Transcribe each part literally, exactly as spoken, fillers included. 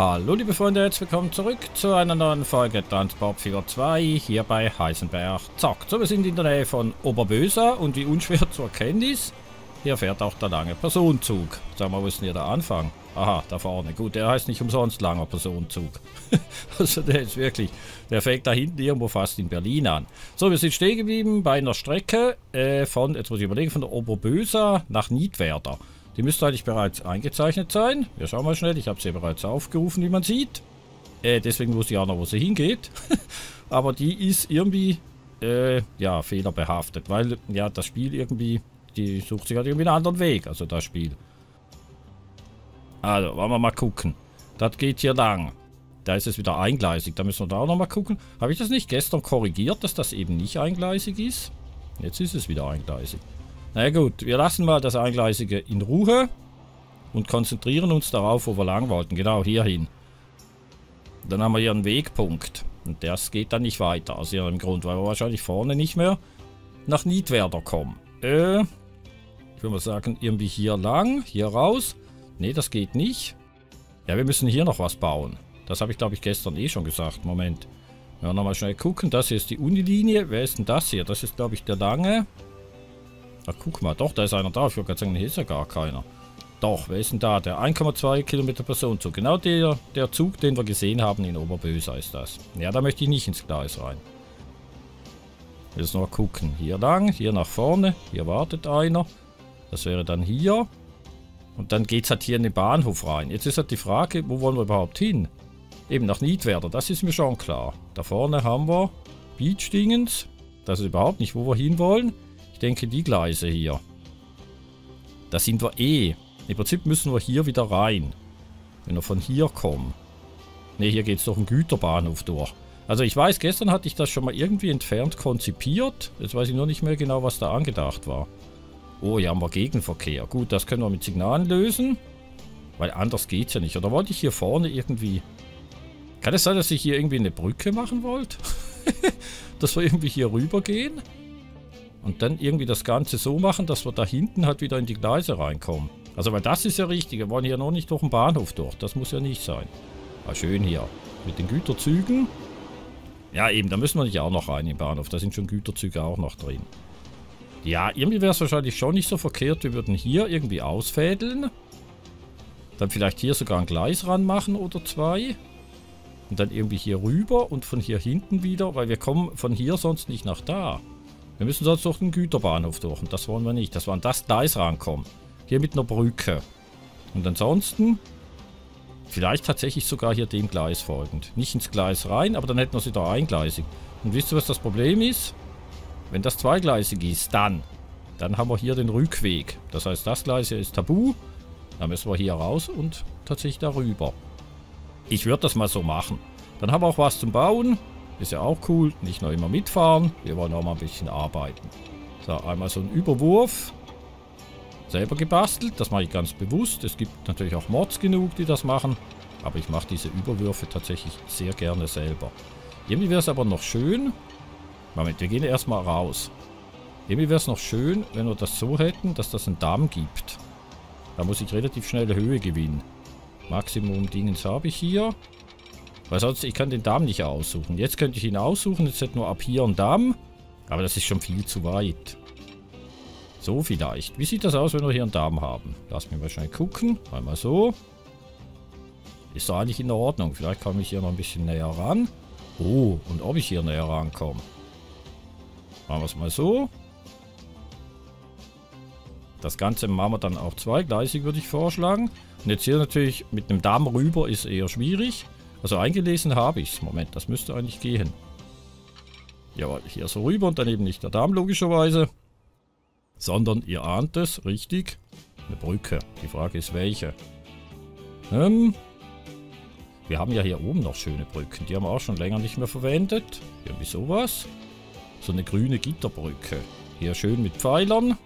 Hallo liebe Freunde, herzlich willkommen zurück zu einer neuen Folge Transport Fever zwei hier bei Heisenberch zockt. So, wir sind in der Nähe von Oberböser und wie unschwer zu erkennen ist, hier fährt auch der lange Personenzug. Sag mal, wo ist denn hier der Anfang? Aha, da vorne. Gut, der heißt nicht umsonst langer Personenzug. Also der ist wirklich, der fängt da hinten irgendwo fast in Berlin an. So, wir sind stehen geblieben bei einer Strecke äh, von, jetzt muss ich überlegen, von der Oberböser nach Niedwerder. Die müsste eigentlich bereits eingezeichnet sein. Wir schauen mal schnell. Ich habe sie bereits aufgerufen, wie man sieht. Äh, deswegen wusste ich auch noch, wo sie hingeht. Aber die ist irgendwie, äh, ja, fehlerbehaftet. Weil, ja, das Spiel irgendwie, die sucht sich halt irgendwie einen anderen Weg. Also das Spiel. Also, wollen wir mal gucken. Das geht hier lang. Da ist es wieder eingleisig. Da müssen wir da auch noch mal gucken. Habe ich das nicht gestern korrigiert, dass das eben nicht eingleisig ist? Jetzt ist es wieder eingleisig. Na gut, wir lassen mal das Eingleisige in Ruhe und konzentrieren uns darauf, wo wir lang wollten. Genau, hierhin. Dann haben wir hier einen Wegpunkt. Und das geht dann nicht weiter, aus irgendeinem Grund, weil wir wahrscheinlich vorne nicht mehr nach Niedwerder kommen. Äh, ich würde mal sagen, irgendwie hier lang, hier raus. Ne, das geht nicht. Ja, wir müssen hier noch was bauen. Das habe ich, glaube ich, gestern eh schon gesagt. Moment. Ja, nochmal schnell gucken. Das hier ist die Unilinie. Wer ist denn das hier? Das ist, glaube ich, der lange... Ach, guck mal, doch, da ist einer da. Ich würde gerade sagen, hier ist ja gar keiner. Doch, wer ist denn da? Der ein Komma zwei Kilometer Personenzug. Genau der, der Zug, den wir gesehen haben in Oberböser ist das. Ja, da möchte ich nicht ins Gleis rein. Jetzt noch gucken. Hier lang, hier nach vorne. Hier wartet einer. Das wäre dann hier. Und dann geht es halt hier in den Bahnhof rein. Jetzt ist halt die Frage, wo wollen wir überhaupt hin? Eben nach Niedwerder, das ist mir schon klar. Da vorne haben wir Beachdingens. Das ist überhaupt nicht, wo wir hinwollen. Ich denke, die Gleise hier. Da sind wir eh. Im Prinzip müssen wir hier wieder rein. Wenn wir von hier kommen. Ne, hier geht es durch einen Güterbahnhof durch. Also ich weiß, gestern hatte ich das schon mal irgendwie entfernt konzipiert. Jetzt weiß ich nur nicht mehr genau, was da angedacht war. Oh, hier haben wir Gegenverkehr. Gut, das können wir mit Signalen lösen. Weil anders geht es ja nicht. Oder wollte ich hier vorne irgendwie... Kann es sein, dass ich hier irgendwie eine Brücke machen wollte? Dass wir irgendwie hier rüber gehen? Und dann irgendwie das Ganze so machen, dass wir da hinten halt wieder in die Gleise reinkommen. Also, weil das ist ja richtig. Wir wollen hier noch nicht durch den Bahnhof durch. Das muss ja nicht sein. Ah, schön hier. Mit den Güterzügen. Ja, eben. Da müssen wir nicht auch noch rein im Bahnhof. Da sind schon Güterzüge auch noch drin. Ja, irgendwie wäre es wahrscheinlich schon nicht so verkehrt. Wir würden hier irgendwie ausfädeln. Dann vielleicht hier sogar ein Gleis ranmachen oder zwei. Und dann irgendwie hier rüber und von hier hinten wieder. Weil wir kommen von hier sonst nicht nach da. Wir müssen sonst durch den Güterbahnhof durch. Und das wollen wir nicht. Dass wir an das Gleis rankommen. Hier mit einer Brücke. Und ansonsten vielleicht tatsächlich sogar hier dem Gleis folgend. Nicht ins Gleis rein, aber dann hätten wir sie da eingleisig. Und wisst ihr, was das Problem ist? Wenn das zweigleisig ist, dann. Dann haben wir hier den Rückweg. Das heißt, das Gleis hier ist tabu. Dann müssen wir hier raus und tatsächlich darüber. Ich würde das mal so machen. Dann haben wir auch was zum Bauen. Ist ja auch cool. Nicht nur immer mitfahren. Wir wollen auch mal ein bisschen arbeiten. So, einmal so ein Überwurf. Selber gebastelt. Das mache ich ganz bewusst. Es gibt natürlich auch Mods genug, die das machen. Aber ich mache diese Überwürfe tatsächlich sehr gerne selber. Irgendwie wäre es aber noch schön. Moment, wir gehen erstmal raus. Irgendwie wäre es noch schön, wenn wir das so hätten, dass das einen Damm gibt. Da muss ich relativ schnelle Höhe gewinnen. Maximum Dingens habe ich hier. Weil sonst, ich kann den Damm nicht aussuchen. Jetzt könnte ich ihn aussuchen. Jetzt hätte nur ab hier einen Damm. Aber das ist schon viel zu weit. So vielleicht. Wie sieht das aus, wenn wir hier einen Damm haben? Lass mich mal schnell gucken. Einmal so. Ist doch eigentlich in Ordnung. Vielleicht komme ich hier noch ein bisschen näher ran. Oh, und ob ich hier näher rankomme. Machen wir es mal so. Das Ganze machen wir dann auch zweigleisig, würde ich vorschlagen. Und jetzt hier natürlich mit einem Damm rüber ist eher schwierig. Also eingelesen habe ich es. Moment, das müsste eigentlich gehen. Jawohl, hier so rüber und dann eben nicht der Damm logischerweise. Sondern, ihr ahnt es, richtig, eine Brücke. Die Frage ist, welche? Ähm, wir haben ja hier oben noch schöne Brücken. Die haben wir auch schon länger nicht mehr verwendet. Irgendwie sowas. So eine grüne Gitterbrücke. Hier schön mit Pfeilern.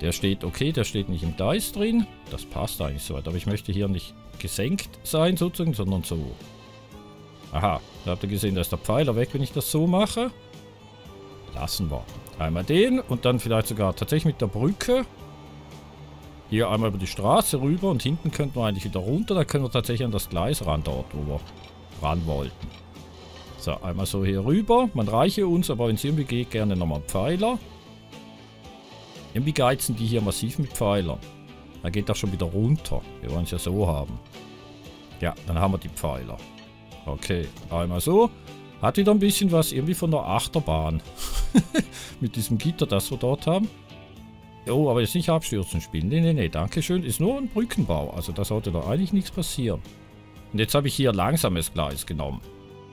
Der steht okay, der steht nicht im Gleis drin. Das passt eigentlich soweit, aber ich möchte hier nicht gesenkt sein sozusagen, sondern so. Aha, da habt ihr gesehen, da ist der Pfeiler weg, wenn ich das so mache. Lassen wir. Einmal den und dann vielleicht sogar tatsächlich mit der Brücke. Hier einmal über die Straße rüber und hinten könnten wir eigentlich wieder runter. Da können wir tatsächlich an das Gleis ran, dort, wo wir ran wollten. So, einmal so hier rüber. Man reiche uns, aber wenn es irgendwie geht, gerne nochmal Pfeiler. Irgendwie geizen die hier massiv mit Pfeilern. Da geht das schon wieder runter. Wir wollen es ja so haben. Ja, dann haben wir die Pfeiler. Okay, einmal so. Hat wieder ein bisschen was irgendwie von der Achterbahn. Mit diesem Gitter, das wir dort haben. Oh, aber jetzt nicht abstürzen spielen. Nee, nee, nee, dankeschön. Ist nur ein Brückenbau. Also da sollte doch eigentlich nichts passieren. Und jetzt habe ich hier langsames Gleis genommen.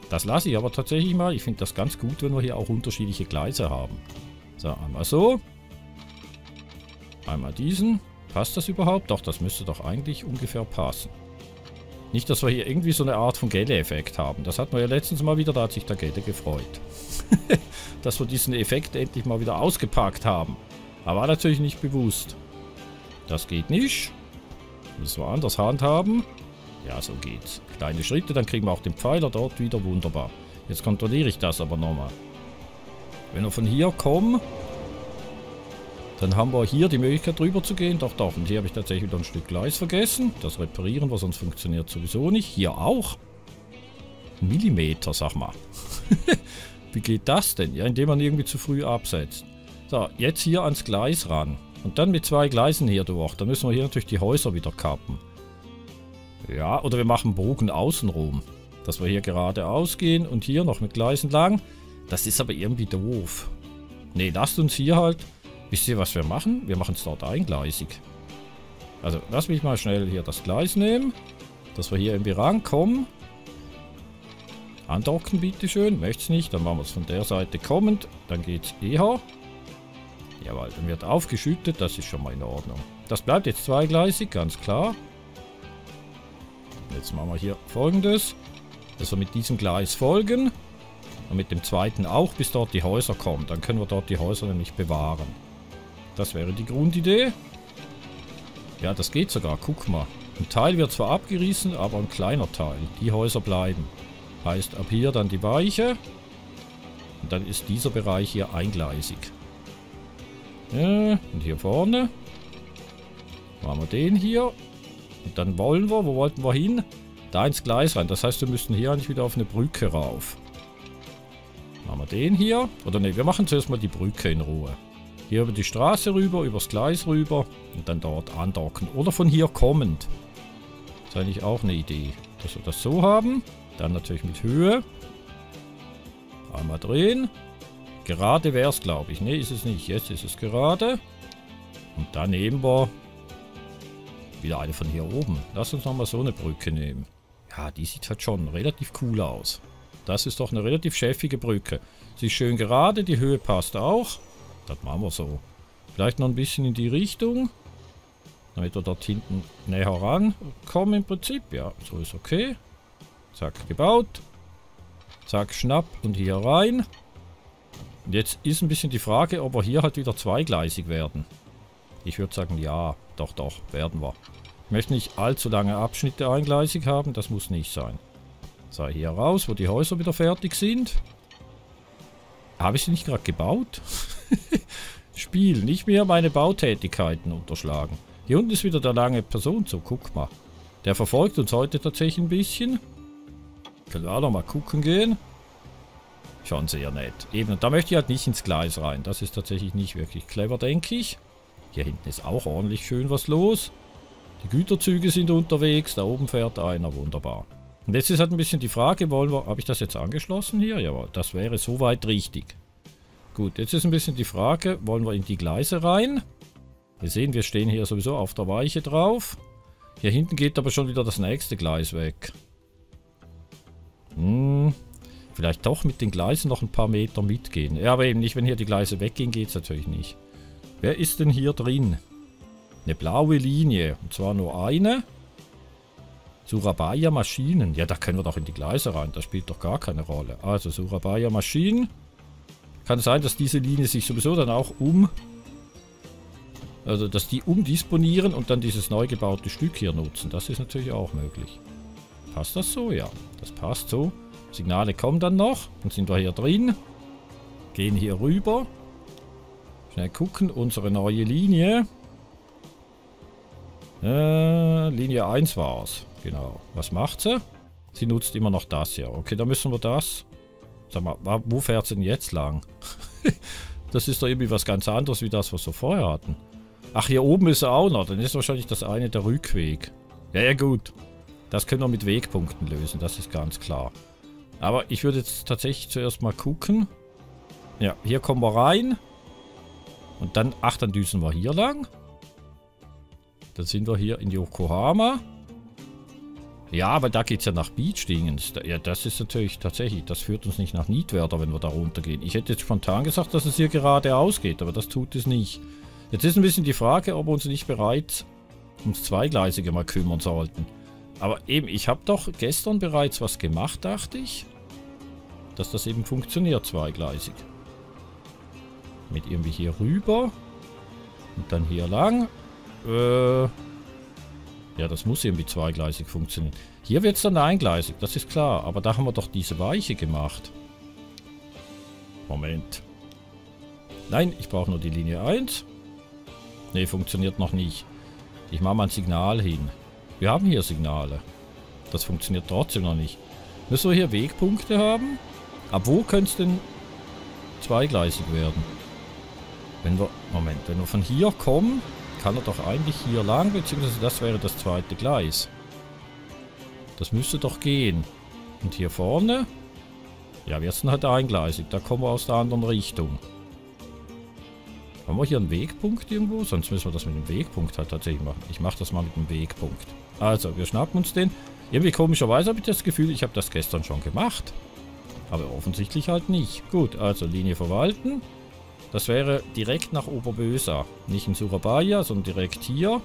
Das lasse ich aber tatsächlich mal. Ich finde das ganz gut, wenn wir hier auch unterschiedliche Gleise haben. So, einmal so. Einmal diesen. Passt das überhaupt? Doch, das müsste doch eigentlich ungefähr passen. Nicht, dass wir hier irgendwie so eine Art von Gelle-Effekt haben. Das hatten wir ja letztens mal wieder, da hat sich der Gelle gefreut. Dass wir diesen Effekt endlich mal wieder ausgepackt haben. Aber war natürlich nicht bewusst. Das geht nicht. Müssen wir anders handhaben. Ja, so geht's. Kleine Schritte, dann kriegen wir auch den Pfeiler dort wieder. Wunderbar. Jetzt kontrolliere ich das aber nochmal. Wenn wir von hier kommen, dann haben wir hier die Möglichkeit drüber zu gehen. Doch, doch. Und hier habe ich tatsächlich wieder ein Stück Gleis vergessen. Das reparieren wir, sonst funktioniert sowieso nicht. Hier auch. Ein Millimeter, sag mal. Wie geht das denn? Ja, indem man irgendwie zu früh absetzt. So, jetzt hier ans Gleis ran. Und dann mit zwei Gleisen hier durch. Dann müssen wir hier natürlich die Häuser wieder kappen. Ja, oder wir machen Bogen außenrum. Dass wir hier geradeaus gehen und hier noch mit Gleisen lang. Das ist aber irgendwie doof. Ne, lasst uns hier halt... Wisst ihr, was wir machen? Wir machen es dort eingleisig. Also, lass mich mal schnell hier das Gleis nehmen. Dass wir hier irgendwie rankommen. Andocken, bitteschön. Möcht's nicht. Dann machen wir es von der Seite kommend. Dann geht's eher... Jawohl, dann wird aufgeschüttet, das ist schon mal in Ordnung. Das bleibt jetzt zweigleisig, ganz klar. Jetzt machen wir hier folgendes. Dass wir mit diesem Gleis folgen. Und mit dem zweiten auch, bis dort die Häuser kommen. Dann können wir dort die Häuser nämlich bewahren. Das wäre die Grundidee. Ja, das geht sogar, guck mal. Ein Teil wird zwar abgerissen, aber ein kleiner Teil. Die Häuser bleiben. Heißt, ab hier dann die Weiche. Und dann ist dieser Bereich hier eingleisig. Ja, und hier vorne machen wir den hier. Und dann wollen wir, wo wollten wir hin? Da ins Gleis rein. Das heißt, wir müssten hier eigentlich wieder auf eine Brücke rauf. Machen wir den hier. Oder ne, wir machen zuerst mal die Brücke in Ruhe. Hier über die Straße rüber, übers Gleis rüber. Und dann dort andocken. Oder von hier kommend. Das ist eigentlich auch eine Idee. Dass wir das so haben. Dann natürlich mit Höhe. Einmal drehen. Gerade wäre es, glaube ich. Ne, ist es nicht. Jetzt ist es gerade. Und dann nehmen wir wieder eine von hier oben. Lass uns nochmal so eine Brücke nehmen. Ja, die sieht halt schon relativ cool aus. Das ist doch eine relativ schäffige Brücke. Sie ist schön gerade, die Höhe passt auch. Das machen wir so. Vielleicht noch ein bisschen in die Richtung. Damit wir dort hinten näher rankommen im Prinzip. Ja, so ist okay. Zack, gebaut. Zack, schnapp und hier rein. Und jetzt ist ein bisschen die Frage, ob wir hier halt wieder zweigleisig werden. Ich würde sagen, ja, doch, doch, werden wir. Ich möchte nicht allzu lange Abschnitte eingleisig haben, das muss nicht sein. So, hier raus, wo die Häuser wieder fertig sind. Habe ich sie nicht gerade gebaut? Spiel, nicht mehr meine Bautätigkeiten unterschlagen. Hier unten ist wieder der lange Personenzug, guck mal. Der verfolgt uns heute tatsächlich ein bisschen. Können wir auch noch mal gucken gehen. Schon sehr nett. Eben, und da möchte ich halt nicht ins Gleis rein. Das ist tatsächlich nicht wirklich clever, denke ich. Hier hinten ist auch ordentlich schön was los. Die Güterzüge sind unterwegs. Da oben fährt einer. Wunderbar. Und jetzt ist halt ein bisschen die Frage, wollen wir... Habe ich das jetzt angeschlossen hier? Jawohl, das wäre soweit richtig. Gut, jetzt ist ein bisschen die Frage, wollen wir in die Gleise rein? Wir sehen, wir stehen hier sowieso auf der Weiche drauf. Hier hinten geht aber schon wieder das nächste Gleis weg. Hm... Vielleicht doch mit den Gleisen noch ein paar Meter mitgehen. Ja, aber eben nicht, wenn hier die Gleise weggehen, geht es natürlich nicht. Wer ist denn hier drin? Eine blaue Linie. Und zwar nur eine. Surabaya Maschinen. Ja, da können wir doch in die Gleise rein. Das spielt doch gar keine Rolle. Also Surabaya Maschinen. Kann sein, dass diese Linie sich sowieso dann auch um... Also, dass die umdisponieren und dann dieses neu gebaute Stück hier nutzen. Das ist natürlich auch möglich. Passt das so? Ja, das passt so. Signale kommen dann noch. Dann sind wir hier drin. Gehen hier rüber. Schnell gucken. Unsere neue Linie. Äh, Linie eins war es. Genau. Was macht sie? Sie nutzt immer noch das hier. Okay, dann müssen wir das. Sag mal, wo fährt sie denn jetzt lang? Das ist doch irgendwie was ganz anderes wie das, was wir vorher hatten. Ach, hier oben ist er auch noch. Dann ist wahrscheinlich das eine der Rückweg. Ja, ja, gut. Das können wir mit Wegpunkten lösen. Das ist ganz klar. Aber ich würde jetzt tatsächlich zuerst mal gucken. Ja, hier kommen wir rein. Und dann, ach, dann düsen wir hier lang. Dann sind wir hier in Yokohama. Ja, aber da geht es ja nach Beachdingens. Ja, das ist natürlich tatsächlich, das führt uns nicht nach Niedwerder, wenn wir da runtergehen. Ich hätte jetzt spontan gesagt, dass es hier geradeaus geht, aber das tut es nicht. Jetzt ist ein bisschen die Frage, ob wir uns nicht bereits ums Zweigleisige mal kümmern sollten. Aber eben, ich habe doch gestern bereits was gemacht, dachte ich, dass das eben funktioniert, zweigleisig. Mit irgendwie hier rüber und dann hier lang. Äh... Ja, das muss irgendwie zweigleisig funktionieren. Hier wird es dann eingleisig, das ist klar. Aber da haben wir doch diese Weiche gemacht. Moment. Nein, ich brauche nur die Linie eins. Ne, funktioniert noch nicht. Ich mache mal ein Signal hin. Wir haben hier Signale. Das funktioniert trotzdem noch nicht. Müssen wir hier Wegpunkte haben? Ab wo könnte es denn zweigleisig werden? Wenn wir... Moment, wenn wir von hier kommen... Kann er doch eigentlich hier lang, beziehungsweise das wäre das zweite Gleis. Das müsste doch gehen. Und hier vorne? Ja, wir sind halt eingleisig. Da kommen wir aus der anderen Richtung. Haben wir hier einen Wegpunkt irgendwo? Sonst müssen wir das mit dem Wegpunkt halt tatsächlich machen. Ich mache das mal mit dem Wegpunkt. Also, wir schnappen uns den. Irgendwie komischerweise habe ich das Gefühl, ich habe das gestern schon gemacht. Aber offensichtlich halt nicht. Gut, also Linie verwalten. Das wäre direkt nach Oberböser. Nicht in Surabaya, sondern direkt hier.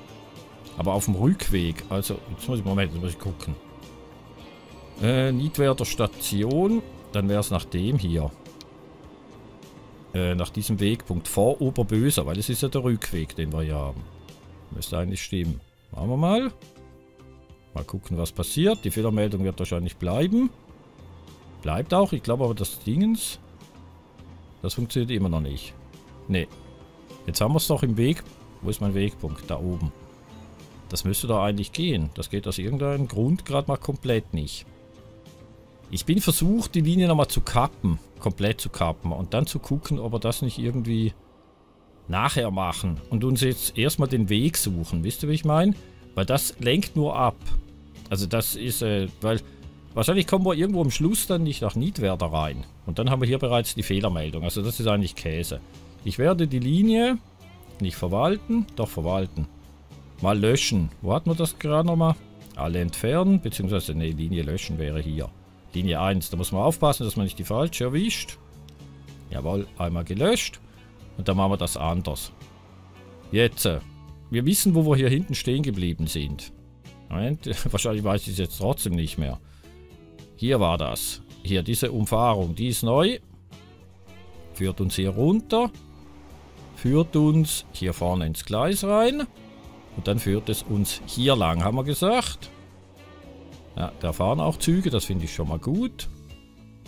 Aber auf dem Rückweg. Also, jetzt muss ich, Moment, jetzt muss ich gucken. Äh, Niedwerder Station. Dann wäre es nach dem hier. Äh, nach diesem Wegpunkt. Vor Oberböser, weil es ist ja der Rückweg, den wir hier haben. Müsste eigentlich stimmen. Machen wir mal. Mal gucken, was passiert. Die Fehlermeldung wird wahrscheinlich bleiben. Bleibt auch. Ich glaube aber, das Dingens... Das funktioniert immer noch nicht. Nee. Jetzt haben wir es doch im Weg. Wo ist mein Wegpunkt? Da oben. Das müsste doch eigentlich gehen. Das geht aus irgendeinem Grund gerade mal komplett nicht. Ich bin versucht, die Linie nochmal zu kappen. Komplett zu kappen. Und dann zu gucken, ob wir das nicht irgendwie nachher machen. Und uns jetzt erstmal den Weg suchen. Wisst ihr, wie ich meine? Weil das lenkt nur ab. Also das ist, äh, weil... Wahrscheinlich kommen wir irgendwo am Schluss dann nicht nach Niedwerder rein. Und dann haben wir hier bereits die Fehlermeldung. Also das ist eigentlich Käse. Ich werde die Linie nicht verwalten, doch verwalten. Mal löschen. Wo hatten wir das gerade nochmal? Alle entfernen, beziehungsweise ne, Linie löschen wäre hier. Linie eins, da muss man aufpassen, dass man nicht die falsche erwischt. Jawohl, einmal gelöscht. Und dann machen wir das anders. Jetzt, wir wissen, wo wir hier hinten stehen geblieben sind. Moment, wahrscheinlich weiß ich es jetzt trotzdem nicht mehr. Hier war das. Hier, diese Umfahrung, die ist neu. Führt uns hier runter. Führt uns hier vorne ins Gleis rein. Und dann führt es uns hier lang, haben wir gesagt. Ja, da fahren auch Züge, das finde ich schon mal gut.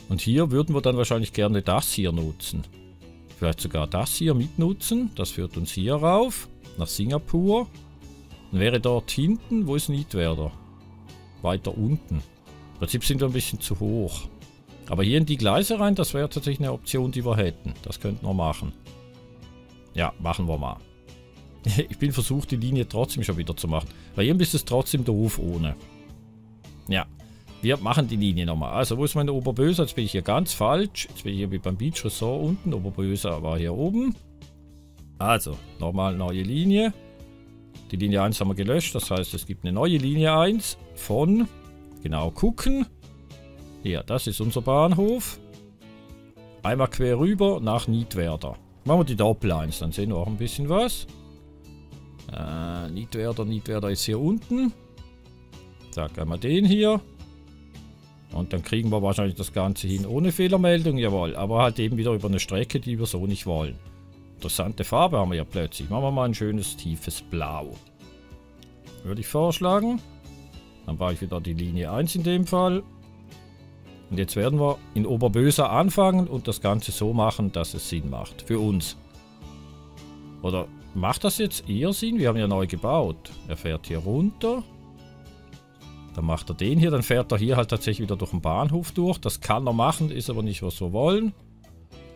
Und hier würden wir dann wahrscheinlich gerne das hier nutzen. Vielleicht sogar das hier mitnutzen. Das führt uns hier rauf, nach Singapur. Dann wäre dort hinten, wo ist Niedwerder? Weiter unten. Im Prinzip sind wir ein bisschen zu hoch. Aber hier in die Gleise rein, das wäre tatsächlich eine Option, die wir hätten. Das könnten wir machen. Ja, machen wir mal. Ich bin versucht, die Linie trotzdem schon wieder zu machen. Weil irgendwie ist es trotzdem doof ohne. Ja, wir machen die Linie nochmal. Also, wo ist meine Oberböser? Jetzt bin ich hier ganz falsch. Jetzt bin ich irgendwie beim Beach Resort unten. Oberböser war hier oben. Also, nochmal neue Linie. Die Linie eins haben wir gelöscht. Das heißt, es gibt eine neue Linie eins von... Genau gucken. Hier, das ist unser Bahnhof. Einmal quer rüber nach Niedwerder. Machen wir die Doppel eins, dann sehen wir auch ein bisschen was. Äh, Niedwerder, Niedwerder ist hier unten. Zack, einmal den hier. Und dann kriegen wir wahrscheinlich das Ganze hin ohne Fehlermeldung, jawohl. Aber halt eben wieder über eine Strecke, die wir so nicht wollen. Interessante Farbe haben wir ja plötzlich. Machen wir mal ein schönes, tiefes Blau. Würde ich vorschlagen. Dann war ich wieder die Linie eins in dem Fall. Und jetzt werden wir in Oberböser anfangen und das Ganze so machen, dass es Sinn macht. Für uns. Oder Macht das jetzt eher Sinn? Wir haben ja neu gebaut. Er fährt hier runter. Dann macht er den hier. Dann fährt er hier halt tatsächlich wieder durch den Bahnhof durch. Das kann er machen, ist aber nicht, was wir wollen.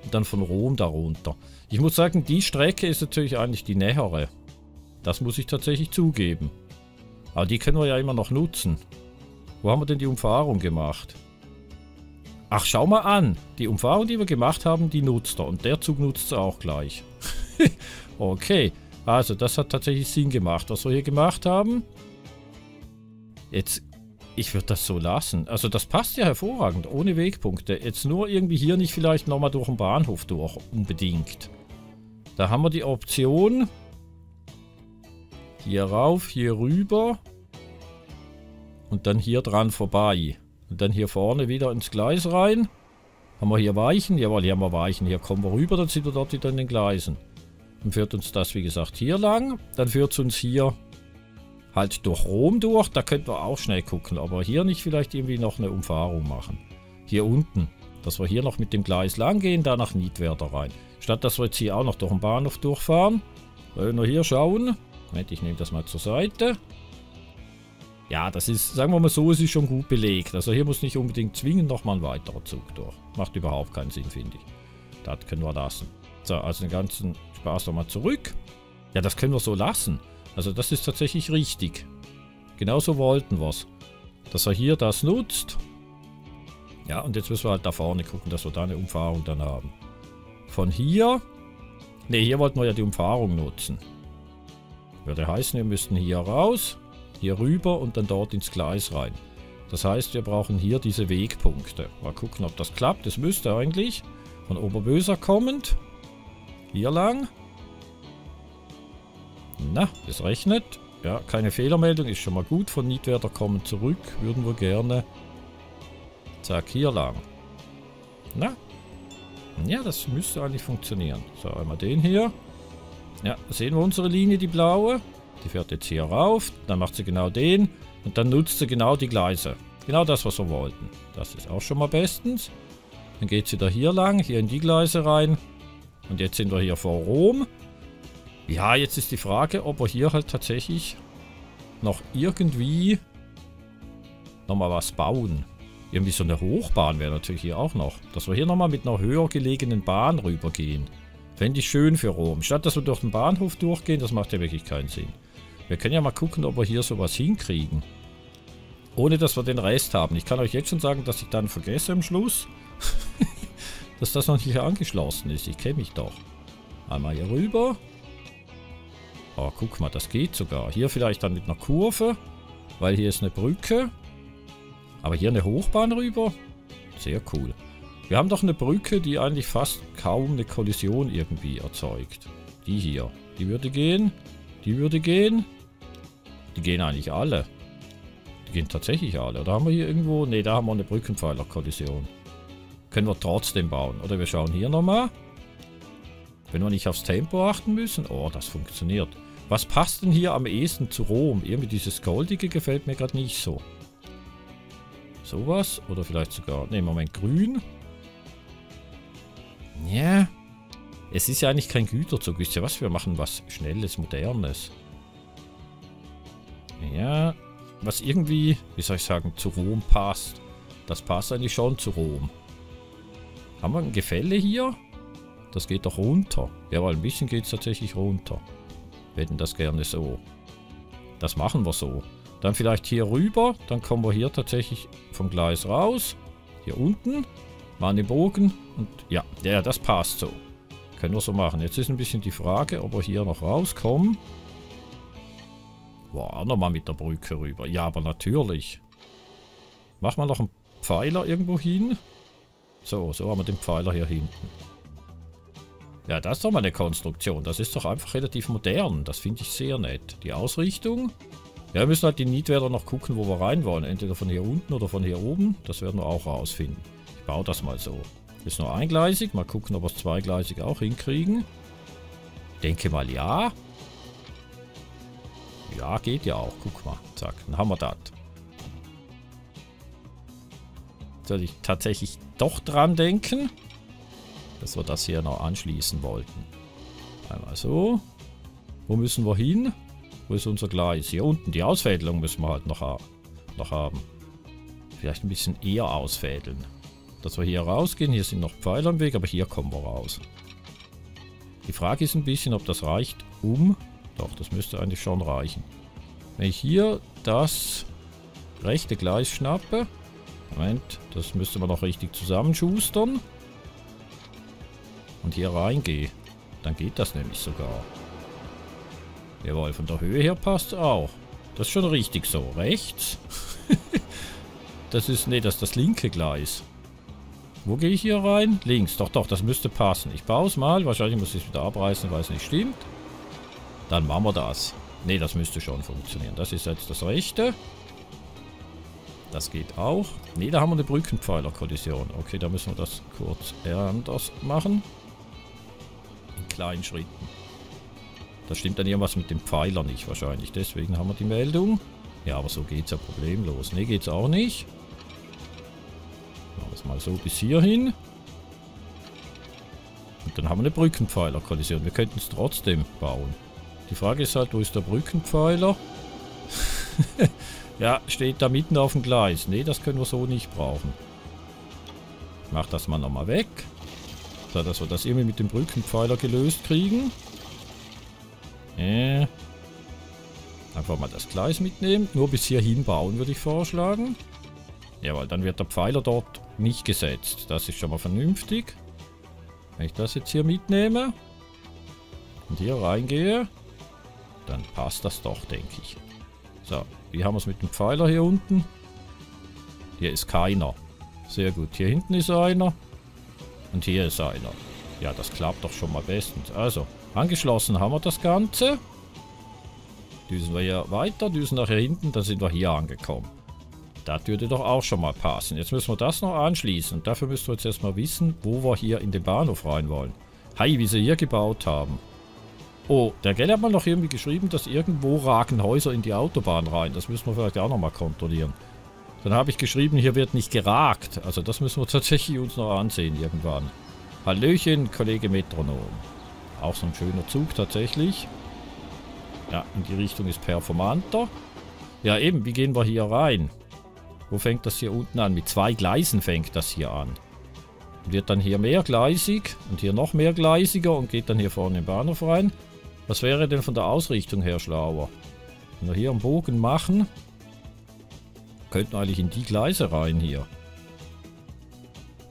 Und dann von Rom da runter. Ich muss sagen, die Strecke ist natürlich eigentlich die nähere. Das muss ich tatsächlich zugeben. Aber die können wir ja immer noch nutzen. Wo haben wir denn die Umfahrung gemacht? Ach, schau mal an. Die Umfahrung, die wir gemacht haben, die nutzt er. Und der Zug nutzt er auch gleich. Okay. Also, das hat tatsächlich Sinn gemacht, was wir hier gemacht haben. Jetzt, ich würde das so lassen. Also, das passt ja hervorragend. Ohne Wegpunkte. Jetzt nur irgendwie hier nicht vielleicht nochmal durch den Bahnhof durch. Unbedingt. Da haben wir die Option... Hier rauf, hier rüber und dann hier dran vorbei. Und dann hier vorne wieder ins Gleis rein. Haben wir hier Weichen? Jawohl, hier haben wir Weichen. Hier kommen wir rüber, dann sind wir dort wieder in den Gleisen. Dann führt uns das, wie gesagt, hier lang. Dann führt es uns hier halt durch Rom durch. Da könnten wir auch schnell gucken. Aber hier nicht vielleicht irgendwie noch eine Umfahrung machen. Hier unten. Dass wir hier noch mit dem Gleis lang gehen, da nach Niedwerder rein. Statt dass wir jetzt hier auch noch durch den Bahnhof durchfahren. Wollen wir hier schauen. Moment, ich nehme das mal zur Seite. Ja, das ist, sagen wir mal so, es ist schon gut belegt. Also hier muss nicht unbedingt zwingend nochmal ein weiterer Zug durch. Macht überhaupt keinen Sinn, finde ich. Das können wir lassen. So, also den ganzen Spaß nochmal zurück. Ja, das können wir so lassen. Also das ist tatsächlich richtig. Genauso wollten wir es. Dass er hier das nutzt. Ja, und jetzt müssen wir halt da vorne gucken, dass wir da eine Umfahrung dann haben. Von hier. Ne, hier wollten wir ja die Umfahrung nutzen. Würde heißen, wir müssten hier raus, hier rüber und dann dort ins Gleis rein. Das heißt, wir brauchen hier diese Wegpunkte. Mal gucken, ob das klappt. Das müsste eigentlich von Oberböser kommend. Hier lang. Na, es rechnet. Ja, keine Fehlermeldung, ist schon mal gut. Von Niedwerder kommen zurück. Würden wir gerne. Zack, hier lang. Na. Ja, das müsste eigentlich funktionieren. So, einmal den hier. Ja, sehen wir unsere Linie, die blaue. Die fährt jetzt hier rauf. Dann macht sie genau den. Und dann nutzt sie genau die Gleise. Genau das, was wir wollten. Das ist auch schon mal bestens. Dann geht sie da hier lang, hier in die Gleise rein. Und jetzt sind wir hier vor Rom. Ja, jetzt ist die Frage, ob wir hier halt tatsächlich noch irgendwie nochmal was bauen. Irgendwie so eine Hochbahn wäre natürlich hier auch noch. Dass wir hier nochmal mit einer höher gelegenen Bahn rübergehen. Fände ich schön für Rom. Statt dass wir durch den Bahnhof durchgehen, das macht ja wirklich keinen Sinn. Wir können ja mal gucken, ob wir hier sowas hinkriegen. Ohne, dass wir den Rest haben. Ich kann euch jetzt schon sagen, dass ich dann vergesse am Schluss, dass das noch nicht angeschlossen ist. Ich kenne mich doch. Einmal hier rüber. Oh, guck mal, das geht sogar. Hier vielleicht dann mit einer Kurve, weil hier ist eine Brücke. Aber hier eine Hochbahn rüber. Sehr cool. Wir haben doch eine Brücke, die eigentlich fast kaum eine Kollision irgendwie erzeugt. Die hier. Die würde gehen. Die würde gehen. Die gehen eigentlich alle. Die gehen tatsächlich alle. Oder haben wir hier irgendwo... Ne, da haben wir eine Brückenpfeilerkollision. Können wir trotzdem bauen. Oder wir schauen hier nochmal. Wenn wir nicht aufs Tempo achten müssen. Oh, das funktioniert. Was passt denn hier am ehesten zu Rom? Irgendwie dieses Goldige gefällt mir gerade nicht so. Sowas. Oder vielleicht sogar... Ne, Moment, grün. Ja, yeah. Es ist ja eigentlich kein Güterzug. Wisst ihr was? Wir machen was Schnelles, Modernes. Ja, was irgendwie, wie soll ich sagen, zu Rom passt. Das passt eigentlich schon zu Rom. Haben wir ein Gefälle hier? Das geht doch runter. Jawohl, ein bisschen geht es tatsächlich runter. Wir hätten das gerne so. Das machen wir so. Dann vielleicht hier rüber. Dann kommen wir hier tatsächlich vom Gleis raus. Hier unten. Mal an den Bogen. Und ja, ja, das passt so. Können wir so machen. Jetzt ist ein bisschen die Frage, ob wir hier noch rauskommen. Boah, auch nochmal mit der Brücke rüber. Ja, aber natürlich. Machen wir noch einen Pfeiler irgendwo hin. So, so haben wir den Pfeiler hier hinten. Ja, das ist doch mal eine Konstruktion. Das ist doch einfach relativ modern. Das finde ich sehr nett. Die Ausrichtung. Ja, wir müssen halt die Niedwerder noch gucken, wo wir rein wollen. Entweder von hier unten oder von hier oben. Das werden wir auch rausfinden. Ich baue das mal so. Ist nur eingleisig. Mal gucken, ob wir es zweigleisig auch hinkriegen. Denke mal, ja. Ja, geht ja auch. Guck mal. Zack, dann haben wir das. Soll ich tatsächlich doch dran denken, dass wir das hier noch anschließen wollten. Einmal so. Wo müssen wir hin? Wo ist unser Gleis? Hier unten. Die Ausfädelung müssen wir halt noch, ha noch haben. Vielleicht ein bisschen eher ausfädeln. Dass wir hier rausgehen. Hier sind noch Pfeile am Weg, aber hier kommen wir raus. Die Frage ist ein bisschen, ob das reicht, um... Doch, das müsste eigentlich schon reichen. Wenn ich hier das rechte Gleis schnappe... Moment, das müsste man noch richtig zusammenschustern. Und hier reingehe. Dann geht das nämlich sogar. Jawohl, von der Höhe her passt auch. Das ist schon richtig so. Rechts. Das ist, nee, das ist das linke Gleis. Wo gehe ich hier rein? Links. Doch, doch, das müsste passen. Ich baue es mal. Wahrscheinlich muss ich es wieder abreißen, weil es nicht stimmt. Dann machen wir das. Nee, das müsste schon funktionieren. Das ist jetzt das rechte. Das geht auch. Ne, da haben wir eine Brückenpfeiler-Kollision. Okay, da müssen wir das kurz anders machen. In kleinen Schritten. Da stimmt dann irgendwas mit dem Pfeiler nicht wahrscheinlich. Deswegen haben wir die Meldung. Ja, aber so geht's ja problemlos. Ne, geht's auch nicht. Machen wir es mal so bis hierhin. Und dann haben wir eine Brückenpfeiler-Kollision. Wir könnten es trotzdem bauen. Die Frage ist halt, wo ist der Brückenpfeiler? Ja, steht da mitten auf dem Gleis. Ne, das können wir so nicht brauchen. Ich mach das mal nochmal weg. So, dass wir das irgendwie mit dem Brückenpfeiler gelöst kriegen. Äh. Einfach mal das Gleis mitnehmen. Nur bis hierhin bauen, würde ich vorschlagen. Jawohl, dann wird der Pfeiler dort nicht gesetzt. Das ist schon mal vernünftig. Wenn ich das jetzt hier mitnehme und hier reingehe, dann passt das doch, denke ich. So, wie haben wir es mit dem Pfeiler hier unten? Hier ist keiner. Sehr gut, hier hinten ist einer. Und hier ist einer. Ja, das klappt doch schon mal bestens. Also, angeschlossen haben wir das Ganze. Düsen wir hier weiter, düsen nachher hinten, dann sind wir hier angekommen. Das würde doch auch schon mal passen. Jetzt müssen wir das noch anschließen. Und dafür müssen wir jetzt erstmal wissen, wo wir hier in den Bahnhof rein wollen. Hi, wie sie hier gebaut haben. Oh, der Gellert hat mal noch irgendwie geschrieben, dass irgendwo ragen Häuser in die Autobahn rein. Das müssen wir vielleicht auch nochmal kontrollieren. Dann habe ich geschrieben, hier wird nicht geragt. Also das müssen wir tatsächlich uns noch ansehen irgendwann. Hallöchen, Kollege Metronom. Auch so ein schöner Zug tatsächlich. Ja, in die Richtung ist performanter. Ja eben, wie gehen wir hier rein? Wo fängt das hier unten an? Mit zwei Gleisen fängt das hier an. Wird dann hier mehrgleisig und hier noch mehrgleisiger und geht dann hier vorne im Bahnhof rein. Was wäre denn von der Ausrichtung her schlauer? Wenn wir hier einen Bogen machen, könnten eigentlich in die Gleise rein hier.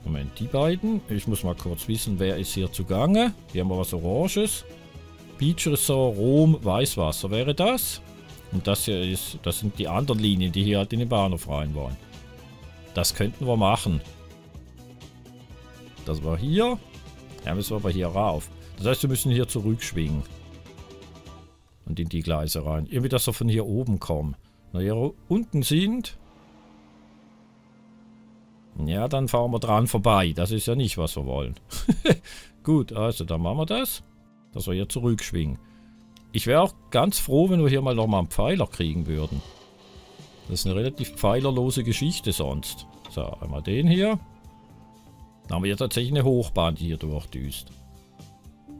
Moment, die beiden. Ich muss mal kurz wissen, wer ist hier zugange. Hier haben wir was Oranges. Beach Resort, Rom, Weißwasser wäre das. Und das hier ist, das sind die anderen Linien, die hier halt in den Bahnhof rein wollen. Das könnten wir machen. Das war hier. Ja, müssen wir aber hier rauf. Das heißt, wir müssen hier zurückschwingen. Und in die Gleise rein. Irgendwie, dass wir von hier oben kommen. Wenn wir hier unten sind... Ja, dann fahren wir dran vorbei. Das ist ja nicht, was wir wollen. Gut, also dann machen wir das. Dass wir hier zurückschwingen. Ich wäre auch ganz froh, wenn wir hier mal nochmal einen Pfeiler kriegen würden. Das ist eine relativ pfeilerlose Geschichte sonst. So, einmal den hier. Dann haben wir hier tatsächlich eine Hochbahn, die hier durchdüst.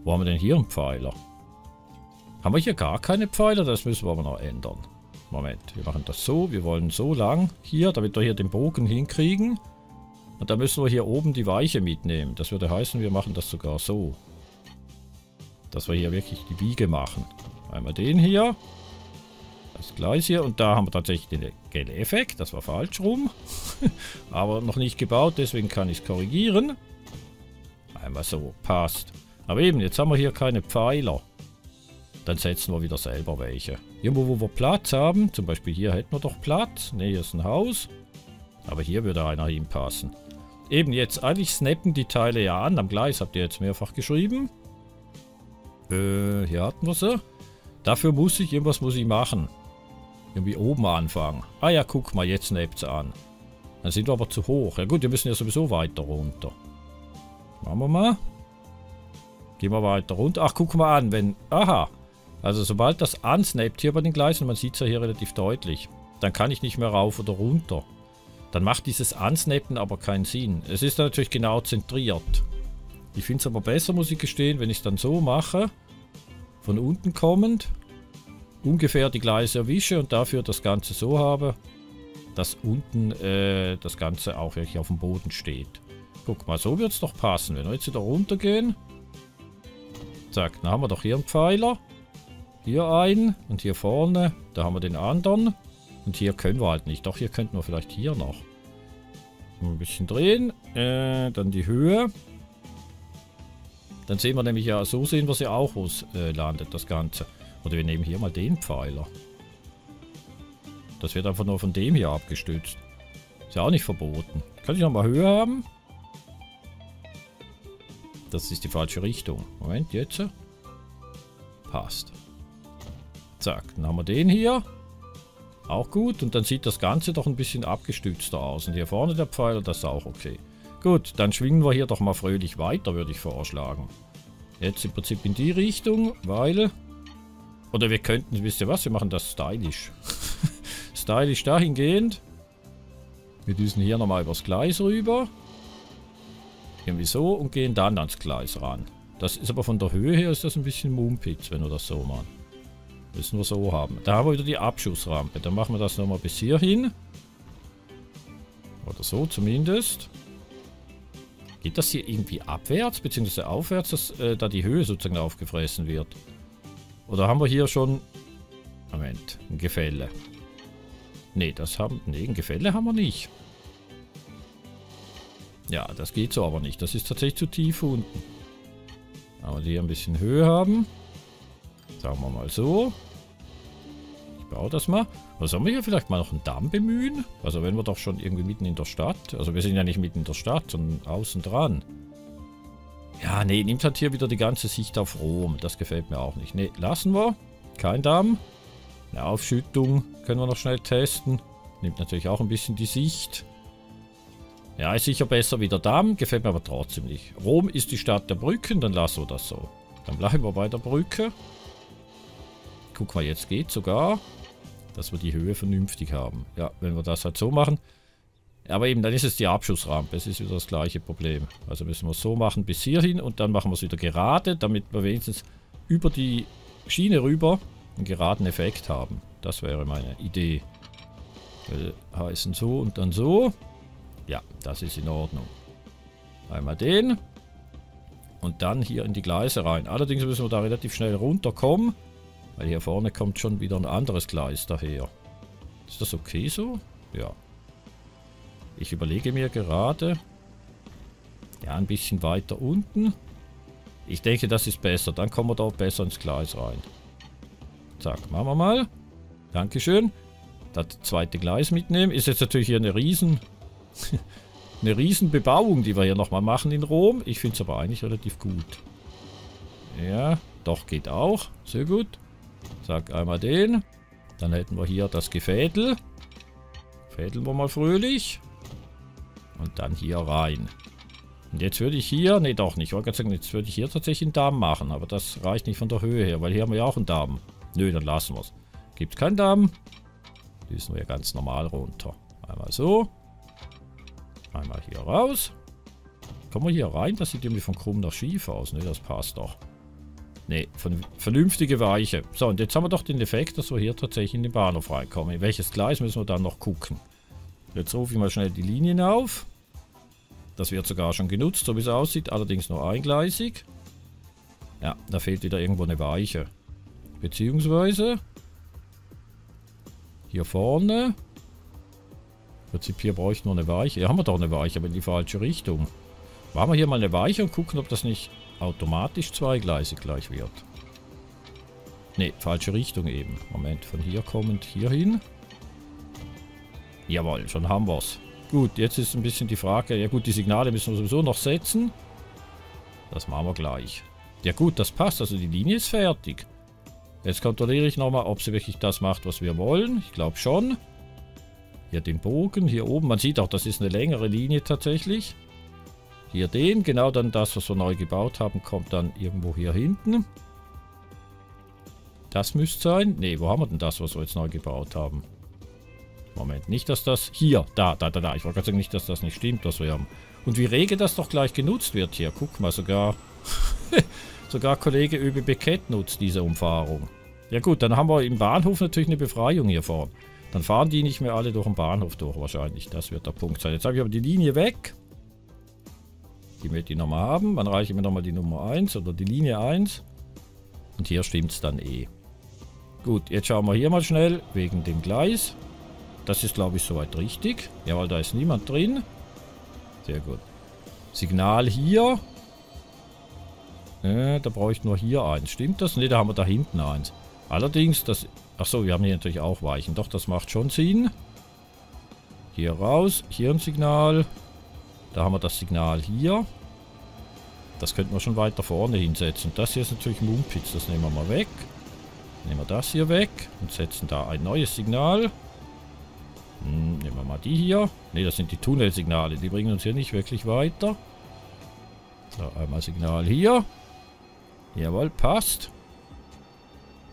Wo haben wir denn hier einen Pfeiler? Haben wir hier gar keine Pfeiler? Das müssen wir aber noch ändern. Moment, wir machen das so. Wir wollen so lang hier, damit wir hier den Bogen hinkriegen. Und dann müssen wir hier oben die Weiche mitnehmen. Das würde heißen, wir machen das sogar so. Dass wir hier wirklich die Wiege machen. Einmal den hier. Das Gleis hier. Und da haben wir tatsächlich den gelben Effekt. Das war falsch rum. Aber noch nicht gebaut, deswegen kann ich es korrigieren. Einmal so. Passt. Aber eben, jetzt haben wir hier keine Pfeiler. Dann setzen wir wieder selber welche. Irgendwo, wo wir Platz haben. Zum Beispiel hier hätten wir doch Platz. Ne, hier ist ein Haus. Aber hier würde einer hinpassen. Eben jetzt, eigentlich snappen die Teile ja an. Am Gleis habt ihr jetzt mehrfach geschrieben. Äh, hier hatten wir sie. Dafür muss ich, irgendwas muss ich machen. Irgendwie oben anfangen. Ah ja, guck mal, jetzt snappt es an. Dann sind wir aber zu hoch. Ja gut, wir müssen ja sowieso weiter runter. Machen wir mal. Gehen wir weiter runter. Ach, guck mal an, wenn... Aha. Also sobald das ansnappt hier bei den Gleisen, man sieht es ja hier relativ deutlich, dann kann ich nicht mehr rauf oder runter. Dann macht dieses Ansnappen aber keinen Sinn. Es ist dann natürlich genau zentriert. Ich finde es aber besser, muss ich gestehen, wenn ich es dann so mache. von unten kommend ungefähr die Gleise erwische und dafür das Ganze so habe, dass unten äh, das Ganze auch wirklich auf dem Boden steht. Guck mal, so wird es doch passen. Wenn wir jetzt wieder runter gehen, zack, dann haben wir doch hier einen Pfeiler. Hier einen und hier vorne, da haben wir den anderen. Und hier können wir halt nicht. Doch, hier könnten wir vielleicht hier noch ein bisschen drehen. Äh, dann die Höhe. Dann sehen wir nämlich ja, so sehen wir es ja auch, wo es äh, landet, das Ganze. Oder wir nehmen hier mal den Pfeiler. Das wird einfach nur von dem hier abgestützt. Ist ja auch nicht verboten. Kann ich nochmal Höhe haben? Das ist die falsche Richtung. Moment, jetzt. Passt. Zack, dann haben wir den hier. Auch gut. Und dann sieht das Ganze doch ein bisschen abgestützter aus. Und hier vorne der Pfeiler, das ist auch okay. Gut, dann schwingen wir hier doch mal fröhlich weiter, würde ich vorschlagen. Jetzt im Prinzip in die Richtung, weil... Oder wir könnten, wisst ihr was, wir machen das stylisch. Stylisch dahingehend. Wir düsen hier nochmal übers Gleis rüber. Irgendwie so und gehen dann ans Gleis ran. Das ist aber von der Höhe her ist das ein bisschen Mumpitz, wenn wir das so machen. Müssen wir so haben. Da haben wir wieder die Abschussrampe. Dann machen wir das nochmal bis hier hin. Oder so zumindest. Geht das hier irgendwie abwärts bzw. aufwärts, dass äh, da die Höhe sozusagen aufgefressen wird? Oder haben wir hier schon... Moment, ein Gefälle. Ne, das haben... Ne, ein Gefälle haben wir nicht. Ja, das geht so aber nicht. Das ist tatsächlich zu tief unten. Aber die hier ein bisschen Höhe haben. Sagen wir mal so. Ich baue das mal. Aber sollen wir hier vielleicht mal noch einen Damm bemühen? Also wenn wir doch schon irgendwie mitten in der Stadt... Also wir sind ja nicht mitten in der Stadt, sondern außen dran. Ja, nee, nimmt halt hier wieder die ganze Sicht auf Rom. Das gefällt mir auch nicht. Nee, lassen wir. Kein Damm. Eine Aufschüttung können wir noch schnell testen. Nimmt natürlich auch ein bisschen die Sicht. Ja, ist sicher besser wie der Damm. Gefällt mir aber trotzdem nicht. Rom ist die Stadt der Brücken, dann lassen wir das so. Dann bleiben wir bei der Brücke. Guck mal, jetzt geht sogar, dass wir die Höhe vernünftig haben. Ja, wenn wir das halt so machen... Aber eben, dann ist es die Abschussrampe. Es ist wieder das gleiche Problem. Also müssen wir es so machen bis hierhin und dann machen wir es wieder gerade, damit wir wenigstens über die Schiene rüber einen geraden Effekt haben. Das wäre meine Idee. Will heißen so und dann so. Ja, das ist in Ordnung. Einmal den. Und dann hier in die Gleise rein. Allerdings müssen wir da relativ schnell runterkommen, weil hier vorne kommt schon wieder ein anderes Gleis daher. Ist das okay so? Ja. Ich überlege mir gerade, ja, ein bisschen weiter unten. Ich denke, das ist besser. Dann kommen wir da besser ins Gleis rein. Zack, machen wir mal. Dankeschön. Das zweite Gleis mitnehmen. Ist jetzt natürlich hier eine riesen, eine riesen Bebauung, die wir hier nochmal machen in Rom. Ich finde es aber eigentlich relativ gut. Ja, doch, geht auch. Sehr gut. Zack, einmal den. Dann hätten wir hier das Gefädel. Fädeln wir mal fröhlich. Und dann hier rein. Und jetzt würde ich hier, nee doch nicht, ich wollte gerade sagen, jetzt würde ich hier tatsächlich einen Damm machen, aber das reicht nicht von der Höhe her, weil hier haben wir ja auch einen Damm. Nö, dann lassen wir es. Gibt es keinen Damm. Düsen wir ganz normal runter. Einmal so. Einmal hier raus. Kommen wir hier rein? Das sieht irgendwie von krumm nach schief aus. Ne, das passt doch. Ne, vernünftige Weiche. So, und jetzt haben wir doch den Effekt, dass wir hier tatsächlich in den Bahnhof reinkommen. In welches Gleis müssen wir dann noch gucken? Jetzt rufe ich mal schnell die Linien auf. Das wird sogar schon genutzt, so wie es aussieht. Allerdings nur eingleisig. Ja, da fehlt wieder irgendwo eine Weiche. Beziehungsweise... Hier vorne. Im Prinzip hier bräuchten wir eine Weiche. Hier haben wir doch eine Weiche, aber in die falsche Richtung. Machen wir hier mal eine Weiche und gucken, ob das nicht... automatisch zweigleisig gleich wird. Ne, falsche Richtung eben. Moment, von hier kommend hier hin. Jawohl, schon haben wir es. Gut, jetzt ist ein bisschen die Frage, ja gut, die Signale müssen wir sowieso noch setzen. Das machen wir gleich. Ja gut, das passt, also die Linie ist fertig. Jetzt kontrolliere ich nochmal, ob sie wirklich das macht, was wir wollen. Ich glaube schon. Hier den Bogen, hier oben. Man sieht auch, das ist eine längere Linie tatsächlich. Hier den, genau dann das, was wir neu gebaut haben, kommt dann irgendwo hier hinten. Das müsste sein. Ne, wo haben wir denn das, was wir jetzt neu gebaut haben? Moment, nicht, dass das... Hier, da, da, da, da. Ich wollte gerade sagen, nicht, dass das nicht stimmt, was wir haben. Und wie rege das doch gleich genutzt wird hier. Guck mal, sogar... Sogar Kollege Ö B B-Kett nutzt diese Umfahrung. Ja gut, dann haben wir im Bahnhof natürlich eine Befreiung hier vorne. Dann fahren die nicht mehr alle durch den Bahnhof durch wahrscheinlich. Das wird der Punkt sein. Jetzt habe ich aber die Linie weg. Die möchte ich nochmal haben. Dann reiche ich mir nochmal die Nummer eins oder die Linie eins. Und hier stimmt es dann eh. Gut, jetzt schauen wir hier mal schnell wegen dem Gleis. Das ist glaube ich soweit richtig. Jawohl, da ist niemand drin. Sehr gut. Signal hier. Äh, da brauche ich nur hier eins. Stimmt das? Ne, da haben wir da hinten eins. Allerdings, das... Achso, wir haben hier natürlich auch Weichen. Doch, das macht schon Sinn. Hier raus. Hier ein Signal. Da haben wir das Signal hier. Das könnten wir schon weiter vorne hinsetzen. Das hier ist natürlich Mumpitz. Das nehmen wir mal weg. Nehmen wir das hier weg. Und setzen da ein neues Signal. Hm, nehmen wir mal die hier. Ne, das sind die Tunnelsignale. Die bringen uns hier nicht wirklich weiter. So, einmal Signal hier. Jawohl, passt.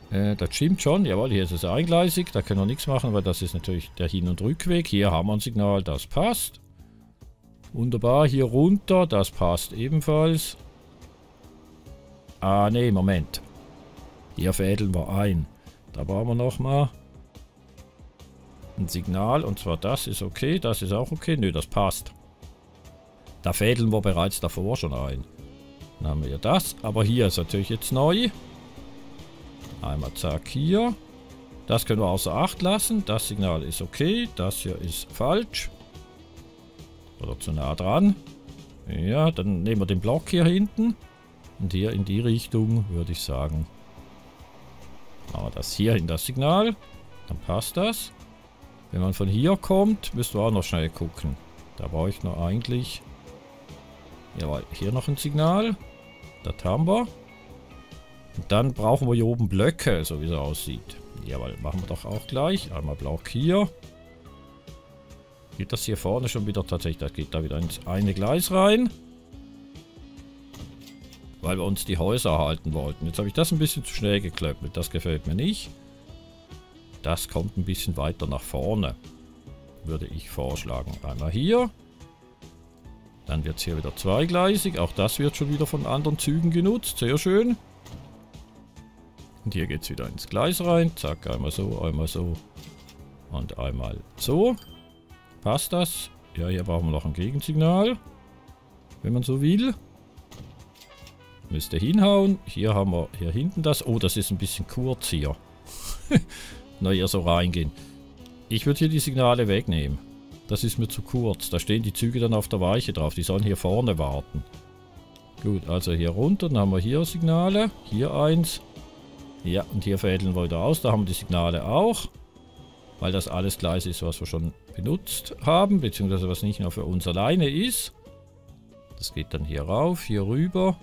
Das stimmt schon. Jawohl, hier ist es eingleisig. Da können wir nichts machen, weil das ist natürlich der Hin- und Rückweg. Hier haben wir ein Signal. Das passt. Wunderbar. Hier runter. Das passt ebenfalls. Ah, nee, Moment. Hier fädeln wir ein. Da brauchen wir nochmal ein Signal. Und zwar das ist okay. Das ist auch okay. Nö, das passt. Da fädeln wir bereits davor schon ein. Dann haben wir hier das. Aber hier ist natürlich jetzt neu. Einmal zack hier. Das können wir außer Acht lassen. Das Signal ist okay. Das hier ist falsch. Oder zu nah dran. Ja, dann nehmen wir den Block hier hinten. Und hier in die Richtung würde ich sagen. Machen wir das hier in das Signal. Dann passt das. Wenn man von hier kommt, müssen wir auch noch schnell gucken. Da brauche ich noch eigentlich... Jawohl, hier noch ein Signal. Das haben wir. Und dann brauchen wir hier oben Blöcke, so wie es aussieht. Jawohl, machen wir doch auch gleich. Einmal Block hier. Geht das hier vorne schon wieder tatsächlich? Das geht da wieder ins eine Gleis rein. Weil wir uns die Häuser erhalten wollten. Jetzt habe ich das ein bisschen zu schnell geklöppelt. Das gefällt mir nicht. Das kommt ein bisschen weiter nach vorne. Würde ich vorschlagen. Einmal hier. Dann wird es hier wieder zweigleisig. Auch das wird schon wieder von anderen Zügen genutzt. Sehr schön. Und hier geht es wieder ins Gleis rein. Zack, einmal so, einmal so und einmal so. Passt das? Ja, hier brauchen wir noch ein Gegensignal. Wenn man so will. Müsste hinhauen. Hier haben wir hier hinten das. Oh, das ist ein bisschen kurz hier. Na ja, so reingehen. Ich würde hier die Signale wegnehmen. Das ist mir zu kurz. Da stehen die Züge dann auf der Weiche drauf. Die sollen hier vorne warten. Gut, also hier runter. Dann haben wir hier Signale. Hier eins. Ja, und hier fädeln wir wieder aus. Da haben wir die Signale auch. Weil das alles Gleis ist, was wir schon benutzt haben. Beziehungsweise was nicht nur für uns alleine ist. Das geht dann hier rauf, hier rüber.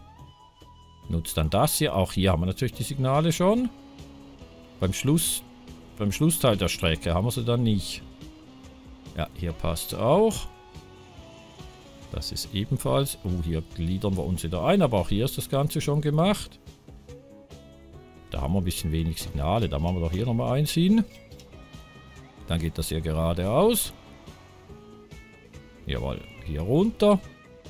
Nutzt dann das hier. Auch hier haben wir natürlich die Signale schon. Beim Schluss, beim Schlussteil der Strecke haben wir sie dann nicht. Ja, hier passt es auch. Das ist ebenfalls... Oh, hier gliedern wir uns wieder ein. Aber auch hier ist das Ganze schon gemacht. Da haben wir ein bisschen wenig Signale. Da machen wir doch hier nochmal eins hin. Dann geht das hier geradeaus. Jawohl, hier runter.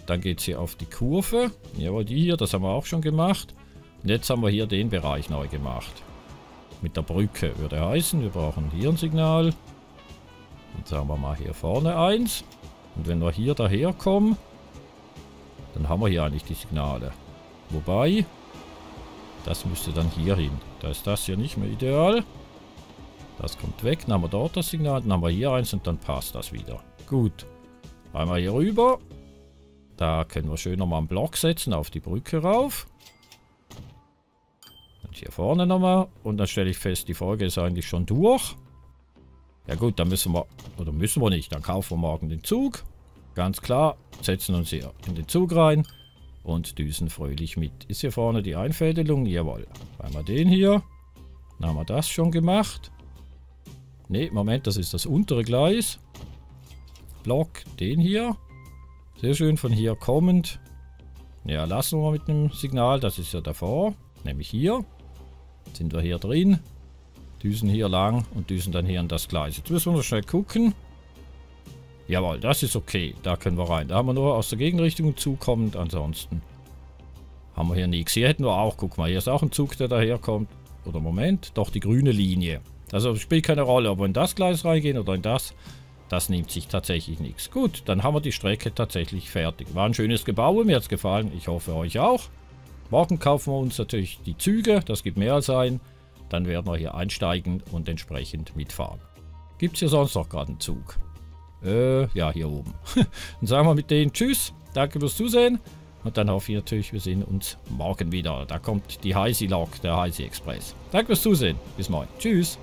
Dann geht es hier auf die Kurve. Jawohl, die hier, das haben wir auch schon gemacht. Und jetzt haben wir hier den Bereich neu gemacht. Mit der Brücke würde heißen, wir brauchen hier ein Signal. Jetzt haben wir mal hier vorne eins. Und wenn wir hier daher kommen, dann haben wir hier eigentlich die Signale. Wobei... Das müsste dann hier hin. Da ist das hier nicht mehr ideal. Das kommt weg. Dann haben wir dort das Signal. Dann haben wir hier eins und dann passt das wieder. Gut. Einmal hier rüber. Da können wir schön nochmal einen Block setzen. Auf die Brücke rauf. Und hier vorne nochmal. Und dann stelle ich fest, die Folge ist eigentlich schon durch. Ja gut, dann müssen wir... Oder müssen wir nicht. Dann kaufen wir morgen den Zug. Ganz klar. Setzen uns hier in den Zug rein. Und düsen fröhlich mit. Ist hier vorne die Einfädelung? Jawohl. Einmal den hier. Dann haben wir das schon gemacht. Ne, Moment, das ist das untere Gleis. Block, den hier. Sehr schön von hier kommend. Ja, lassen wir mal mit einem Signal. Das ist ja davor. Nämlich hier. Sind wir hier drin. Düsen hier lang und düsen dann hier an das Gleis. Jetzt müssen wir noch schnell gucken. Jawohl, das ist okay. Da können wir rein. Da haben wir nur aus der Gegenrichtung zukommend. Ansonsten Haben wir hier nichts. Hier hätten wir auch, guck mal, hier ist auch ein Zug, der daherkommt. Oder Moment, doch die grüne Linie. Also spielt keine Rolle, ob wir in das Gleis reingehen oder in das. Das nimmt sich tatsächlich nichts. Gut, dann haben wir die Strecke tatsächlich fertig. War ein schönes Gebäude, mir hat es gefallen. Ich hoffe, euch auch. Morgen kaufen wir uns natürlich die Züge, das gibt mehr als ein. Dann werden wir hier einsteigen und entsprechend mitfahren. Gibt es hier sonst noch gerade einen Zug? Äh, ja, hier oben. Dann sagen wir mit denen tschüss, danke fürs Zusehen. Und dann hoffe ich natürlich, wir sehen uns morgen wieder. Da kommt die Heisi-Lok, der Heisi-Express. Danke fürs Zusehen, bis morgen. Tschüss.